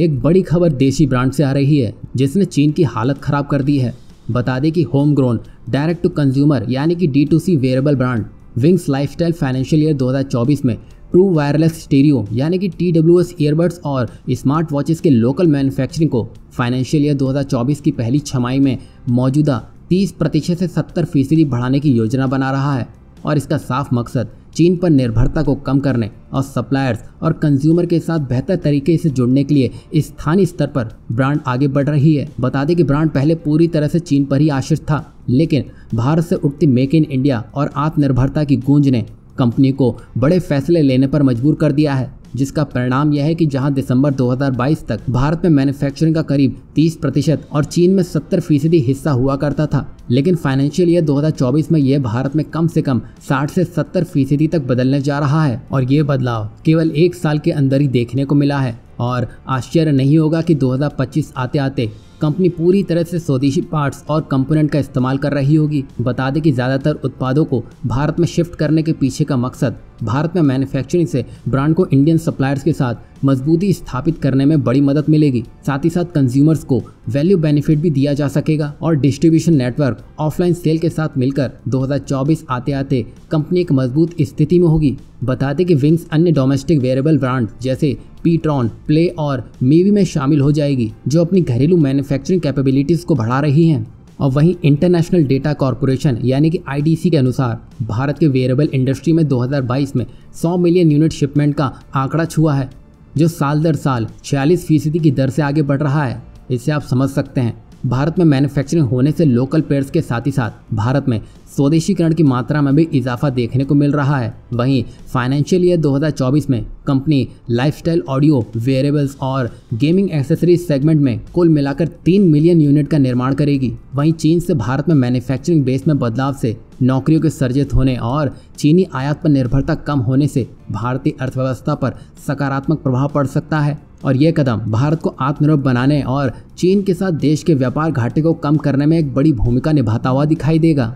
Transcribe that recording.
एक बड़ी खबर देशी ब्रांड से आ रही है जिसने चीन की हालत खराब कर दी है। बता दें कि home grown direct to consumer यानी कि D2C wearable brand Wings Lifestyle financial year 2024 में ट्रू वायरलेस स्टीरियो यानी कि TWS ईयरबड्स और स्मार्ट वॉचेस के लोकल मैन्युफैक्चरिंग को फाइनेंशियल ईयर 2024 की पहली छमाही में मौजूदा 30% से 70% बढ़ाने की योजना बना रहा है और इसका साफ मकसद चीन पर निर्भरता को कम करने और सप्लायर्स और कंज्यूमर के साथ बेहतर तरीके से जुड़ने के लिए स्थानीय स्तर पर ब्रांड आगे बढ़ रही है। बता दें कि ब्रांड पहले पूरी तरह से चीन पर ही आश्रित था, लेकिन भारत से उठती मेक इन इंडिया और आत्मनिर्भरता की गूंज ने कंपनी को बड़े फैसले लेने पर मजबूर कर दिया है, जिसका परिणाम यह है कि जहां दिसंबर 2022 तक भारत में मैन्युफैक्चरिंग का करीब 30% और चीन में 70% हिस्सा हुआ करता था, लेकिन फाइनेंशियल ईयर 2024 में यह भारत में कम से कम 60 से 70% तक बदलने जा रहा है और ये बदलाव केवल एक साल के अंदर ही देखने को मिला है। और आश्चर्य नहीं होगा कि 2025 आते आते कंपनी पूरी तरह से स्वदेशी पार्ट्स और कंपोनेंट का इस्तेमाल कर रही होगी। बता दें कि ज़्यादातर उत्पादों को भारत में शिफ्ट करने के पीछे का मकसद भारत में मैन्युफैक्चरिंग से ब्रांड को इंडियन सप्लायर्स के साथ मजबूती स्थापित करने में बड़ी मदद मिलेगी। साथ ही साथ कंज्यूमर्स को वैल्यू बेनिफिट भी दिया जा सकेगा और डिस्ट्रीब्यूशन नेटवर्क ऑफलाइन सेल के साथ मिलकर 2024 आते आते कंपनी एक मजबूत स्थिति में होगी। बता दें कि विंग्स अन्य डोमेस्टिक वेरिएबल ब्रांड जैसे पेट्रॉन, प्ले और मेवी में शामिल हो जाएगी, जो अपनी घरेलू मैन्युफैक्चरिंग कैपेबिलिटीज़ को बढ़ा रही हैं। और वहीं इंटरनेशनल डेटा कॉरपोरेशन यानी कि IDC के अनुसार भारत के वेयरेबल इंडस्ट्री में 2022 में 100 मिलियन यूनिट शिपमेंट का आंकड़ा छुआ है, जो साल दर साल 46% की दर से आगे बढ़ रहा है। इससे आप समझ सकते हैं भारत में मैन्युफैक्चरिंग होने से लोकल प्लेयर्स के साथ ही साथ भारत में स्वदेशीकरण की मात्रा में भी इजाफा देखने को मिल रहा है। वहीं फाइनेंशियल ईयर 2024 में कंपनी लाइफस्टाइल, ऑडियो, वेयरेबल्स और गेमिंग एक्सेसरीज सेगमेंट में कुल मिलाकर 3 मिलियन यूनिट का निर्माण करेगी। वहीं चीन से भारत में मैन्युफैक्चरिंग बेस में बदलाव से नौकरियों के सर्जित होने और चीनी आयात पर निर्भरता कम होने से भारतीय अर्थव्यवस्था पर सकारात्मक प्रभाव पड़ सकता है और यह कदम भारत को आत्मनिर्भर बनाने और चीन के साथ देश के व्यापार घाटे को कम करने में एक बड़ी भूमिका निभाता हुआ दिखाई देगा।